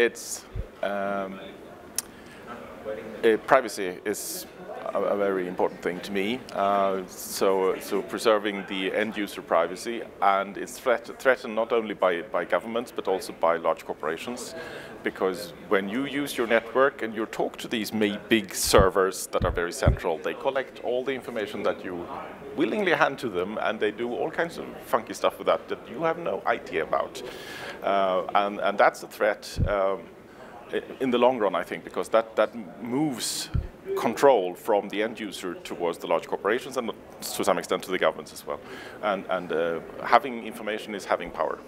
it's privacy is a very important thing to me. So preserving the end user privacy, and it's threatened not only by governments but also by large corporations, because when you use your network and you talk to these big servers that are very central, they collect all the information that you willingly hand to them, and they do all kinds of funky stuff with that you have no idea about, and that's a threat in the long run, I think, because that moves control from the end user towards the large corporations and to some extent to the governments as well. And having information is having power.